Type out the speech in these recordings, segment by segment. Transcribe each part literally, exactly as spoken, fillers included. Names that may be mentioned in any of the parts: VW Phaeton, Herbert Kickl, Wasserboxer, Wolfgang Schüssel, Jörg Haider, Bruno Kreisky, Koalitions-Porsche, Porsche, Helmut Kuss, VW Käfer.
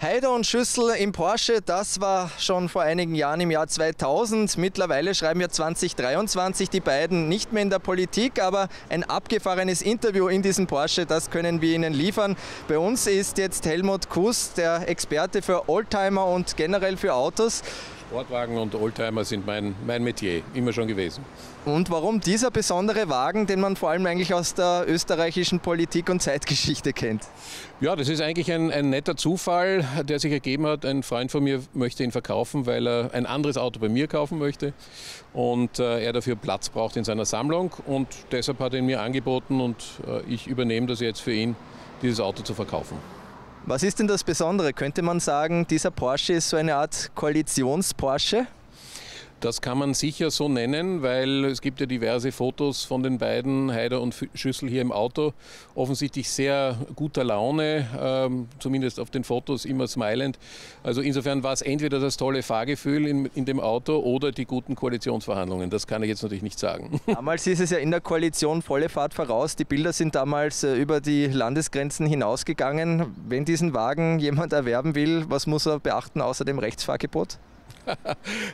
Haider und Schüssel im Porsche, das war schon vor einigen Jahren im Jahr zweitausend. Mittlerweile schreiben wir zweitausenddreiundzwanzig, die beiden nicht mehr in der Politik, aber ein abgefahrenes Interview in diesem Porsche, das können wir Ihnen liefern. Bei uns ist jetzt Helmut Kuss, der Experte für Oldtimer und generell für Autos. Sportwagen und Oldtimer sind mein, mein Metier, immer schon gewesen. Und warum dieser besondere Wagen, den man vor allem eigentlich aus der österreichischen Politik und Zeitgeschichte kennt? Ja, das ist eigentlich ein, ein netter Zufall, der sich ergeben hat. Ein Freund von mir möchte ihn verkaufen, weil er ein anderes Auto bei mir kaufen möchte und äh, er dafür Platz braucht in seiner Sammlung. Und deshalb hat er ihn mir angeboten und äh, ich übernehme das jetzt für ihn, dieses Auto zu verkaufen. Was ist denn das Besondere? Könnte man sagen, dieser Porsche ist so eine Art Koalitions-Porsche? Das kann man sicher so nennen, weil es gibt ja diverse Fotos von den beiden, Haider und Schüssel, hier im Auto. Offensichtlich sehr guter Laune, ähm, zumindest auf den Fotos immer smilend. Also insofern war es entweder das tolle Fahrgefühl in, in dem Auto oder die guten Koalitionsverhandlungen. Das kann ich jetzt natürlich nicht sagen. Damals hieß es ja in der Koalition volle Fahrt voraus. Die Bilder sind damals äh, über die Landesgrenzen hinausgegangen. Wenn diesen Wagen jemand erwerben will, was muss er beachten außer dem Rechtsfahrgebot?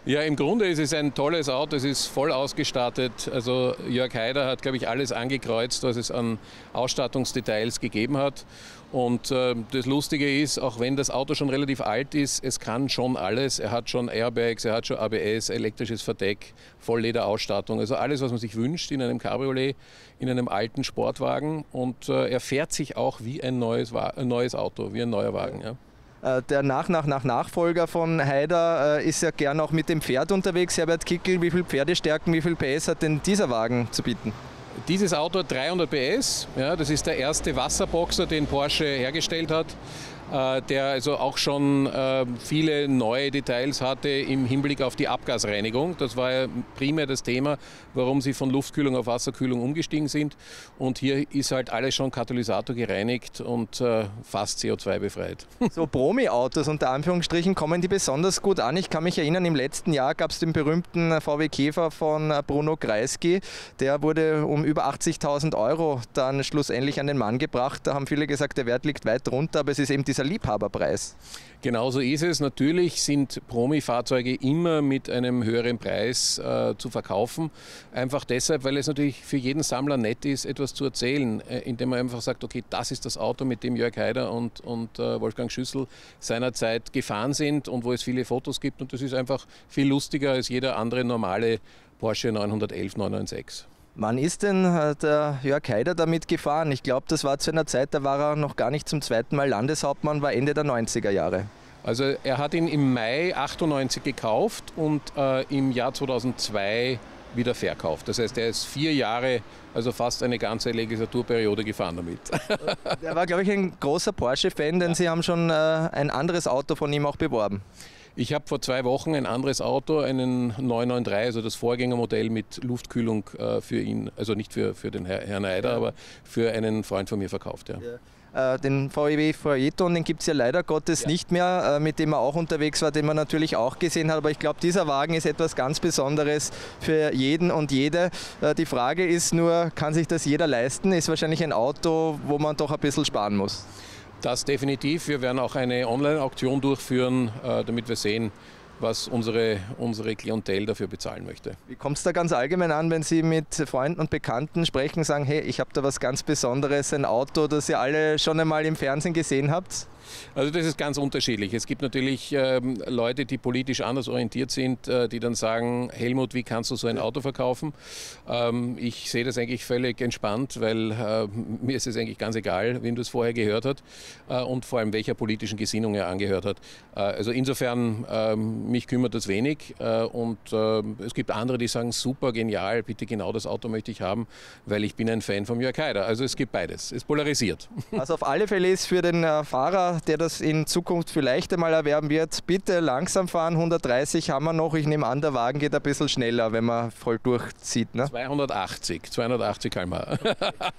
Ja, im Grunde ist es ein tolles Auto, es ist voll ausgestattet. Also Jörg Haider hat, glaube ich, alles angekreuzt, was es an Ausstattungsdetails gegeben hat. Und äh, das Lustige ist, auch wenn das Auto schon relativ alt ist, es kann schon alles. Er hat schon Airbags, er hat schon A B S, elektrisches Verdeck, Volllederausstattung. Also alles, was man sich wünscht in einem Cabriolet, in einem alten Sportwagen. Und äh, er fährt sich auch wie ein neues, ein neues Auto, wie ein neuer Wagen. Ja. Der nach, nach, nach Nachfolger von Haider äh, ist ja gern auch mit dem Pferd unterwegs. Herbert Kickl, wie viele Pferdestärken, wie viel P S hat denn dieser Wagen zu bieten? Dieses Auto hat dreihundert P S. Ja, das ist der erste Wasserboxer, den Porsche hergestellt hat, äh, der also auch schon äh, viele neue Details hatte im Hinblick auf die Abgasreinigung. Das war ja primär das Thema, warum sie von Luftkühlung auf Wasserkühlung umgestiegen sind. Und hier ist halt alles schon Katalysator gereinigt und äh, fast C O zwei befreit. So Promi-Autos unter Anführungsstrichen kommen die besonders gut an. Ich kann mich erinnern, im letzten Jahr gab es den berühmten V W Käfer von Bruno Kreisky. Der wurde um über achtzigtausend Euro dann schlussendlich an den Mann gebracht. Da haben viele gesagt, der Wert liegt weit drunter, aber es ist eben dieser Liebhaberpreis. Genauso ist es. Natürlich sind Promi-Fahrzeuge immer mit einem höheren Preis äh, zu verkaufen. Einfach deshalb, weil es natürlich für jeden Sammler nett ist, etwas zu erzählen, äh, indem man einfach sagt, okay, das ist das Auto, mit dem Jörg Haider und, und äh, Wolfgang Schüssel seinerzeit gefahren sind und wo es viele Fotos gibt. Und das ist einfach viel lustiger als jeder andere normale Porsche neunhundertelf neunhundertsechs. Wann ist denn der Jörg Haider damit gefahren? Ich glaube, das war zu einer Zeit, da war er noch gar nicht zum zweiten Mal Landeshauptmann, war Ende der neunziger Jahre. Also er hat ihn im Mai achtundneunzig gekauft und äh, im Jahr zweitausendzwei wieder verkauft. Das heißt, er ist vier Jahre, also fast eine ganze Legislaturperiode gefahren damit. Er war, glaube ich, ein großer Porsche-Fan, denn ja. Sie haben schon äh, ein anderes Auto von ihm auch beworben. Ich habe vor zwei Wochen ein anderes Auto, einen neun neun drei, also das Vorgängermodell mit Luftkühlung äh, für ihn, also nicht für, für den Herr, Herrn Haider, ja. aber für einen Freund von mir verkauft. Ja. Ja. Äh, den V W Phaeton, den gibt es ja leider Gottes ja. nicht mehr, äh, mit dem er auch unterwegs war, den man natürlich auch gesehen hat. Aber ich glaube, dieser Wagen ist etwas ganz Besonderes für jeden und jede. Äh, die Frage ist nur, kann sich das jeder leisten? Ist wahrscheinlich ein Auto, wo man doch ein bisschen sparen muss. Das definitiv. Wir werden auch eine Online-Auktion durchführen, damit wir sehen, was unsere, unsere Klientel dafür bezahlen möchte. Wie kommt es da ganz allgemein an, wenn Sie mit Freunden und Bekannten sprechen, sagen, hey, ich habe da was ganz Besonderes, ein Auto, das ihr alle schon einmal im Fernsehen gesehen habt? Also das ist ganz unterschiedlich. Es gibt natürlich ähm, Leute, die politisch anders orientiert sind, äh, die dann sagen, Helmut, wie kannst du so ein Auto verkaufen? Ähm, ich sehe das eigentlich völlig entspannt, weil äh, mir ist es eigentlich ganz egal, wem das vorher gehört hat äh, und vor allem welcher politischen Gesinnung er angehört hat. Äh, also insofern, äh, mich kümmert das wenig äh, und äh, es gibt andere, die sagen, super, genial, bitte genau das Auto möchte ich haben, weil ich bin ein Fan von Jörg Haider. Also es gibt beides, es polarisiert. Also auf alle Fälle ist für den äh, Fahrer, der das in Zukunft vielleicht einmal erwerben wird, bitte langsam fahren, hundertdreißig haben wir noch, ich nehme an, der Wagen geht ein bisschen schneller, wenn man voll durchzieht. Ne? zweihundertachtzig, zweihundertachtzig km/h. Okay.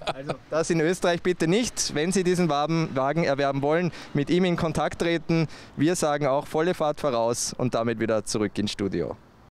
Also das in Österreich bitte nicht, wenn Sie diesen Wagen erwerben wollen, mit ihm in Kontakt treten. Wir sagen auch volle Fahrt voraus und damit wieder zurück ins Studio.